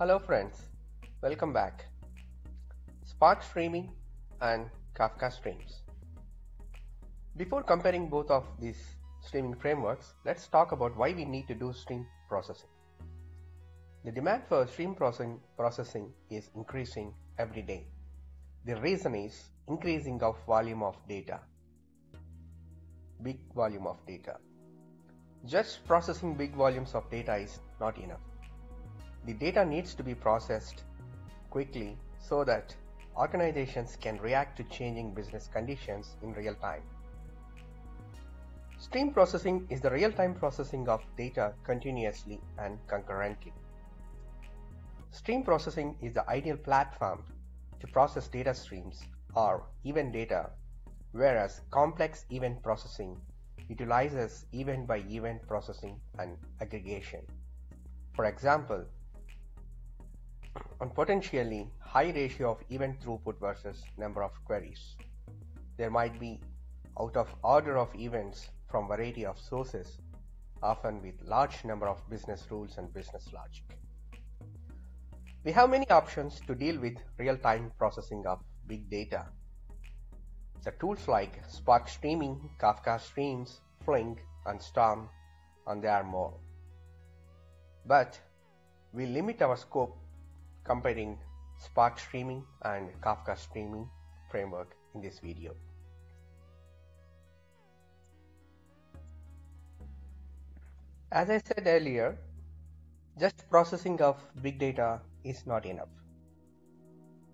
Hello friends, welcome back. Spark Streaming and Kafka Streams. Before comparing both of these streaming frameworks, let's talk about why we need to do stream processing. The demand for stream processing is increasing every day. The reason is increasing of volume of data, big volume of data. Just processing big volumes of data is not enough. The data needs to be processed quickly so that organizations can react to changing business conditions in real time. Stream processing is the real-time processing of data continuously and concurrently. Stream processing is the ideal platform to process data streams or event data, whereas complex event processing utilizes event-by-event processing and aggregation. For example, on potentially high ratio of event throughput versus number of queries. There might be out of order of events from variety of sources, often with large number of business rules and business logic. We have many options to deal with real-time processing of big data. The tools like Spark Streaming, Kafka Streams, Flink and Storm, and there are more. But we limit our scope comparing Spark Streaming and Kafka Streaming framework in this video. As I said earlier, just processing of big data is not enough.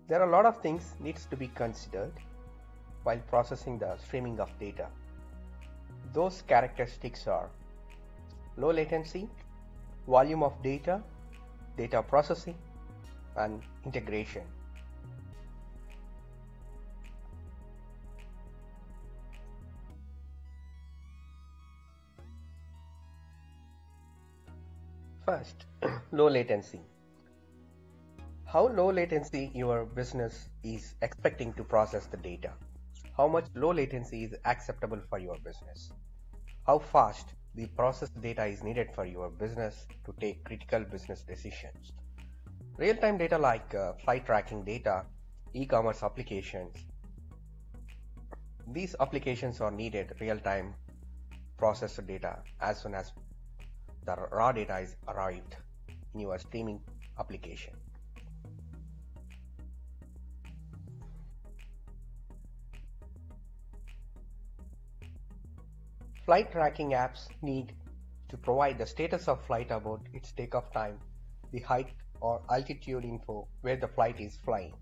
There are a lot of things needs to be considered while processing the streaming of data. Those characteristics are low latency, volume of data, data processing, and integration. First, low latency. How low latency your business is expecting to process the data? How much low latency is acceptable for your business? How fast the processed data is needed for your business to take critical business decisions? Real-time data like flight tracking data, e-commerce applications. These applications are needed real-time processed data as soon as the raw data is arrived in your streaming application. Flight tracking apps need to provide the status of flight about its takeoff time, the height or altitude info where the flight is flying.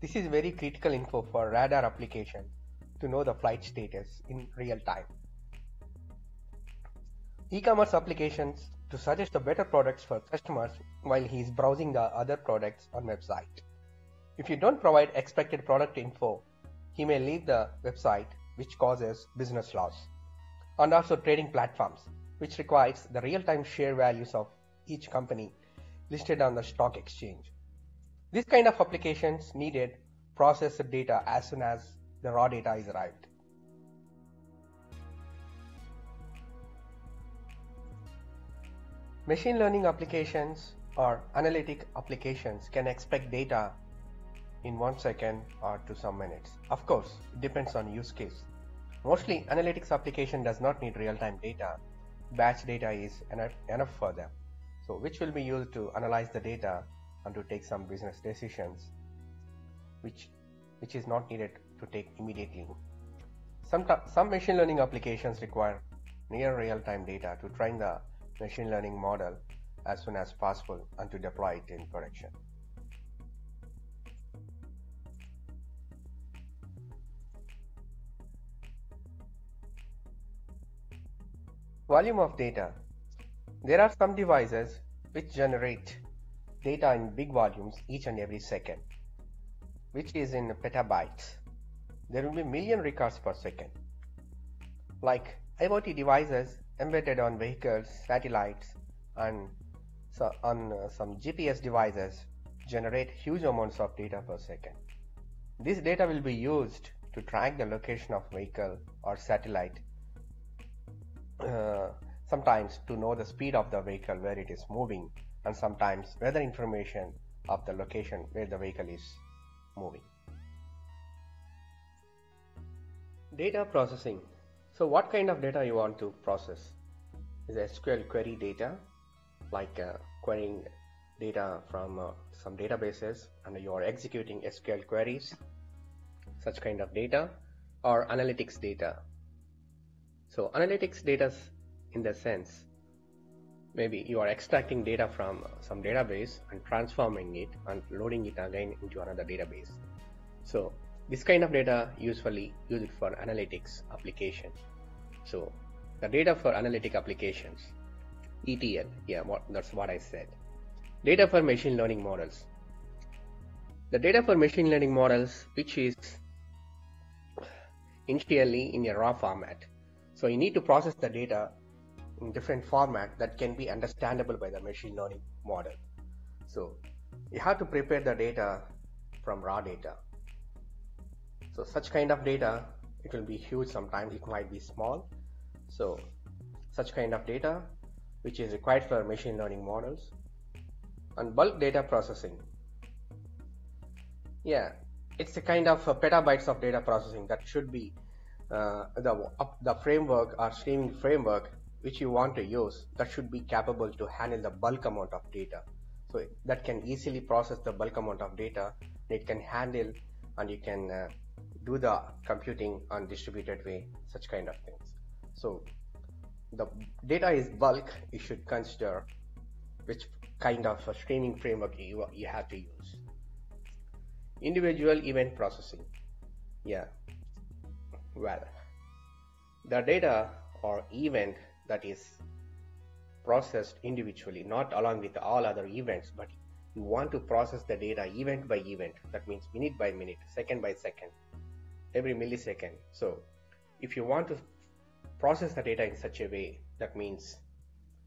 This is very critical info for radar application to know the flight status in real time. E-commerce applications to suggest the better products for customers while he is browsing the other products on website. If you don't provide expected product info, he may leave the website, which causes business loss. And also trading platforms, which requires the real-time share values of each company listed on the stock exchange. This kind of applications needed processed data as soon as the raw data is arrived. Machine learning applications or analytic applications can expect data in 1 second or to some minutes. Of course, it depends on use case. Mostly, analytics application does not need real-time data. Batch data is enough for them, so which will be used to analyze the data and to take some business decisions, which is not needed to take immediately. Some machine learning applications require near real-time data to train the machine learning model as soon as possible and to deploy it in production. Volume of data. There are some devices which generate data in big volumes each and every second, which is in petabytes. There will be million records per second. Like IoT devices embedded on vehicles, satellites, and on some GPS devices generate huge amounts of data per second. This data will be used to track the location of vehicle or satellite. Sometimes to know the speed of the vehicle, where it is moving, and sometimes weather information of the location where the vehicle is moving. Data processing. So what kind of data you want to process? Is SQL query data, like querying data from some databases and you are executing SQL queries, such kind of data, or analytics data. So analytics data in the sense, maybe you are extracting data from some database and transforming it and loading it again into another database. So this kind of data usually used for analytics application. So the data for analytic applications, ETL, that's what I said. Data for machine learning models. The data for machine learning models, which is initially in a raw format. So you need to process the data in different format that can be understandable by the machine learning model. So you have to prepare the data from raw data. So such kind of data, it will be huge, sometimes it might be small. So such kind of data which is required for machine learning models. And bulk data processing. Yeah, it's a kind of petabytes of data processing that should be the framework or streaming framework which you want to use, that should be capable to handle the bulk amount of data. So that can easily process the bulk amount of data, it can handle, and you can do the computing on distributed way, such kind of things. So the data is bulk, you should consider which kind of a streaming framework you have to use. Individual event processing. Yeah, well, the data or event that is processed individually, not along with all other events, but you want to process the data event by event. That means minute by minute, second by second, every millisecond. So if you want to process the data in such a way, that means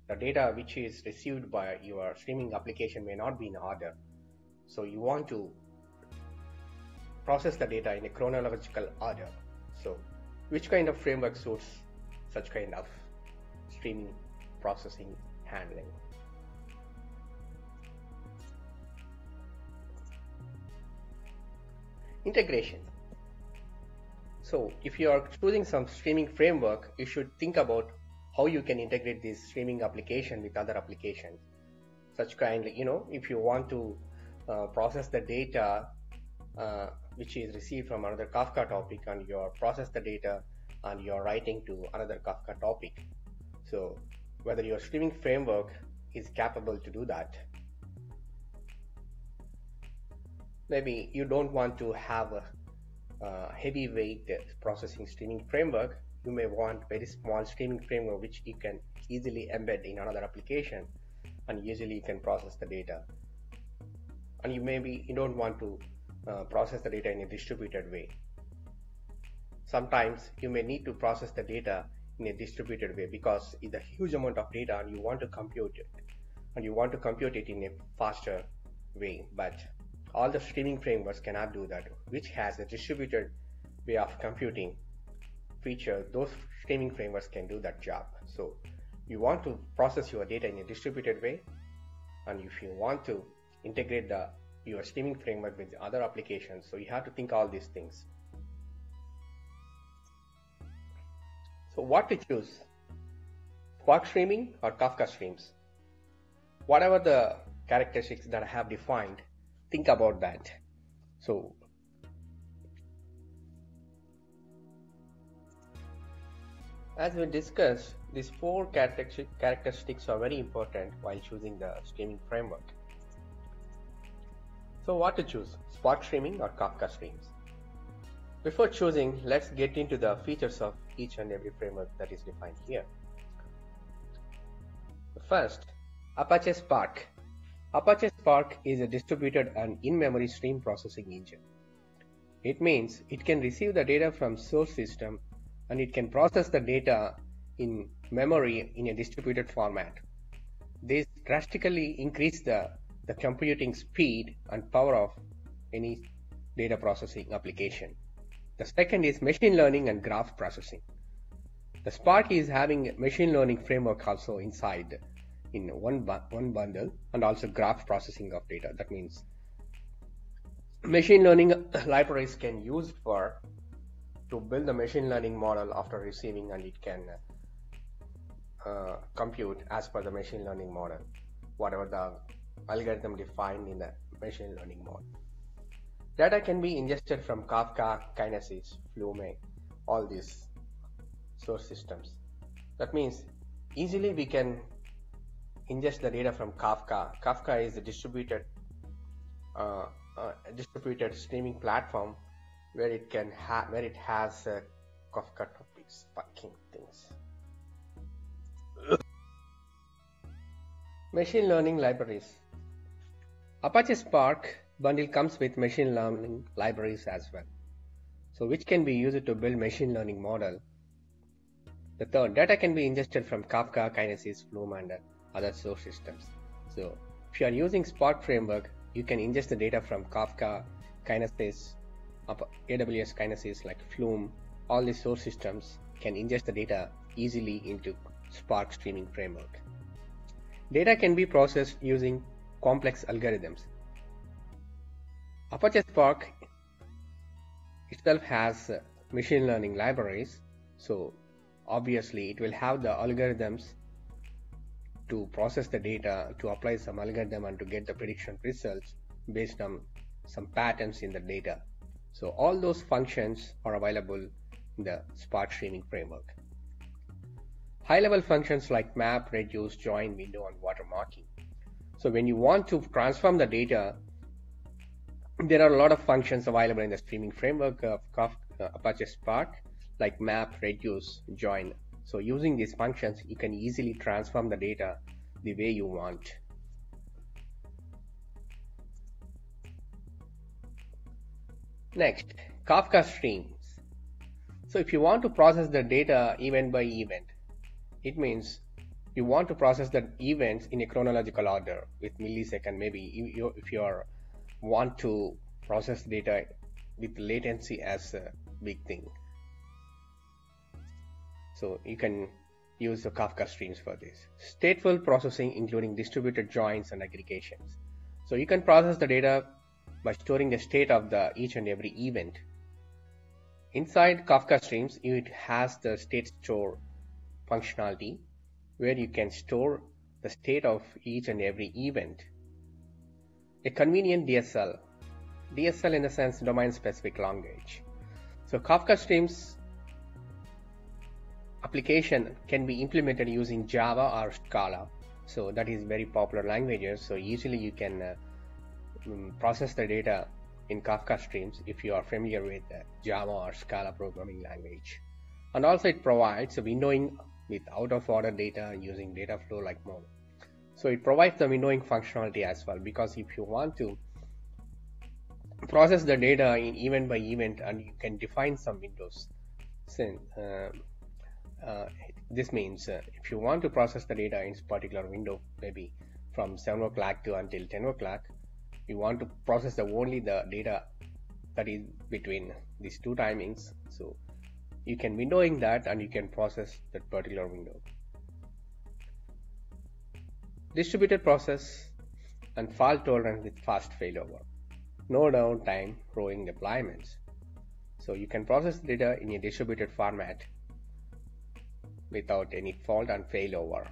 the data which is received by your streaming application may not be in order. So you want to process the data in a chronological order. So which kind of framework suits such kind of streaming processing handling? Integration. So if you are choosing some streaming framework, you should think about how you can integrate this streaming application with other applications. Such kind, you know, if you want to process the data which is received from another Kafka topic, and you process the data and you are writing to another Kafka topic. So whether your streaming framework is capable to do that. Maybe you don't want to have a heavyweight processing streaming framework. You may want very small streaming framework which you can easily embed in another application, and usually you can process the data. And you don't want to process the data in a distributed way. Sometimes you may need to process the data in a distributed way because it's a huge amount of data and you want to compute it, and you want to compute it in a faster way. But all the streaming frameworks cannot do that, which has a distributed way of computing feature. Those streaming frameworks can do that job. So you want to process your data in a distributed way, and if you want to integrate your streaming framework with other applications, so you have to think all these things. So what to choose? Spark Streaming or Kafka Streams? Whatever the characteristics that I have defined, think about that. So as we discussed, these four characteristics are very important while choosing the streaming framework. So what to choose, Spark Streaming or Kafka Streams? Before choosing, let's get into the features of each and every framework that is defined here. First, Apache Spark. Apache Spark is a distributed and in-memory stream processing engine. It means it can receive the data from source system, and it can process the data in memory in a distributed format. This drastically increases the computing speed and power of any data processing application. The second is machine learning and graph processing. The Spark is having machine learning framework also inside in one bundle, and also graph processing of data. That means machine learning libraries can use for to build the machine learning model after receiving, and it can compute as per the machine learning model, whatever the algorithm defined in the machine learning model. Data can be ingested from Kafka, Kinesis, Flume, all these source systems. That means easily we can ingest the data from Kafka. Kafka is the distributed streaming platform where it can has Kafka topics, fucking things. Machine learning libraries. Apache Spark bundle comes with machine learning libraries as well, so which can be used to build machine learning model. The third, data can be ingested from Kafka, Kinesis, Flume, and other source systems. So if you are using Spark framework, you can ingest the data from Kafka, Kinesis, AWS Kinesis like Flume, all these source systems can ingest the data easily into Spark Streaming framework. Data can be processed using complex algorithms. Apache Spark itself has machine learning libraries, so obviously it will have the algorithms to process the data, to apply some algorithm and to get the prediction results based on some patterns in the data. So all those functions are available in the Spark Streaming framework. High-level functions like map, reduce, join, window, and watermarking. So when you want to transform the data, there are a lot of functions available in the streaming framework of Apache Spark, like map, reduce, join. So using these functions, you can easily transform the data the way you want. Next, Kafka Streams. So if you want to process the data event by event, it means you want to process the events in a chronological order with millisecond. Maybe if you are want to process data with latency as a big thing, so you can use the Kafka Streams for this. Stateful processing, including distributed joins and aggregations. So you can process the data by storing the state of the each and every event. Inside Kafka Streams, it has the state store functionality where you can store the state of each and every event. A convenient DSL. DSL in the sense domain-specific language. So Kafka Streams application can be implemented using Java or Scala. So that is very popular languages. So easily you can process the data in Kafka Streams if you are familiar with Java or Scala programming language. And also it provides windowing with out of order data using data flow like mode. So it provides the windowing functionality as well, because if you want to process the data in event by event, and you can define some windows. So, this means if you want to process the data in this particular window, maybe from 7 o'clock to until 10 o'clock, you want to process only the data that is between these two timings. So you can windowing that and you can process that particular window. Distributed process and fault tolerant with fast failover. No downtime rowing deployments. So you can process data in a distributed format without any fault and failover.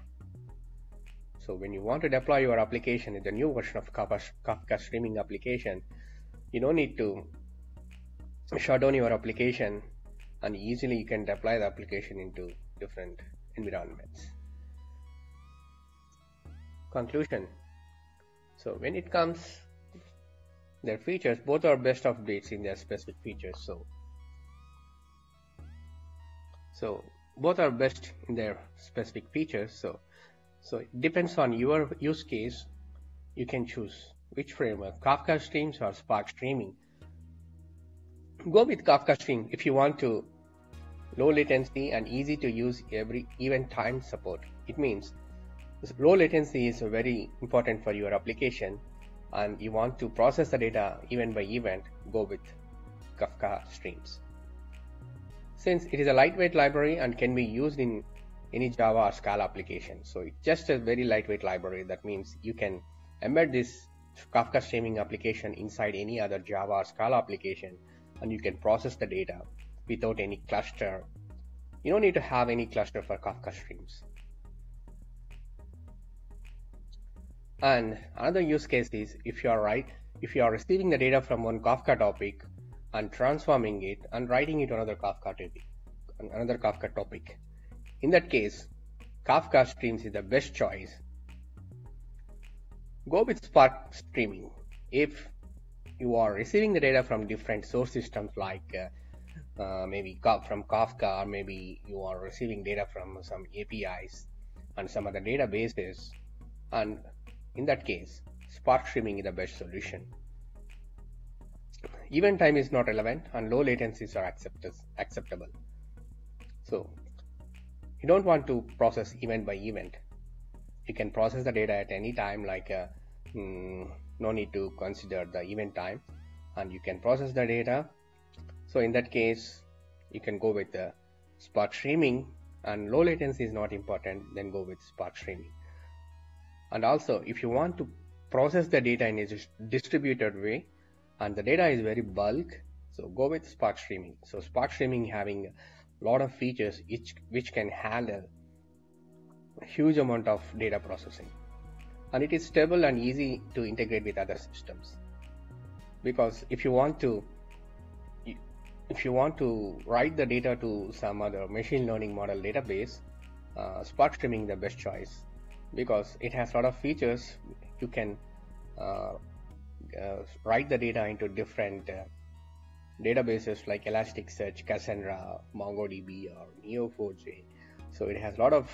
So when you want to deploy your application in the new version of Kafka Streaming application, you don't need to shut down your application, and easily you can deploy the application into different environments. Conclusion. So when it comes their features, both are best of breeds in their specific features. So both are best in their specific features. So it depends on your use case. You can choose which framework, Kafka Streams or Spark Streaming. Go with Kafka Stream if you want to low latency and easy to use every event time support. It means low latency is very important for your application, and you want to process the data event by event, go with Kafka Streams. Since it is a lightweight library and can be used in any Java or Scala application. So it's just a very lightweight library. That means you can embed this Kafka streaming application inside any other Java or Scala application, and you can process the data without any cluster. You don't need to have any cluster for Kafka streams. And another use case is if you are receiving the data from one Kafka topic and transforming it and writing it to another Kafka topic. In that case, Kafka Streams is the best choice. Go with Spark Streaming if you are receiving the data from different source systems, like maybe from Kafka, or maybe you are receiving data from some APIs and some other databases. And in that case, Spark Streaming is the best solution. Event time is not relevant and low latencies are acceptable. So you don't want to process event by event. You can process the data at any time, like no need to consider the event time, and you can process the data. So in that case, you can go with the Spark Streaming, and low latency is not important, then go with Spark Streaming. And also, if you want to process the data in a distributed way and the data is very bulk, so go with Spark Streaming. So Spark Streaming having a lot of features which can handle a huge amount of data processing, and it is stable and easy to integrate with other systems. Because if you want to write the data to some other machine learning model database, Spark Streaming is the best choice, because it has a lot of features. You can write the data into different databases like Elasticsearch, Cassandra, MongoDB, or Neo4j. So it has a lot of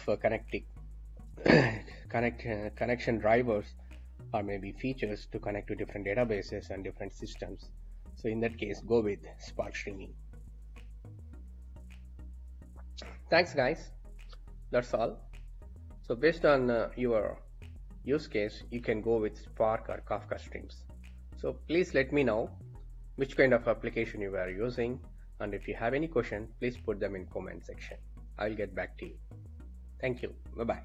connection drivers, or maybe features to connect to different databases and different systems. So in that case, go with Spark Streaming. Thanks guys, that's all. So based on your use case, you can go with Spark or Kafka Streams. So please let me know which kind of application you are using, and if you have any question, please put them in comment section. I'll get back to you. Thank you. Bye-bye.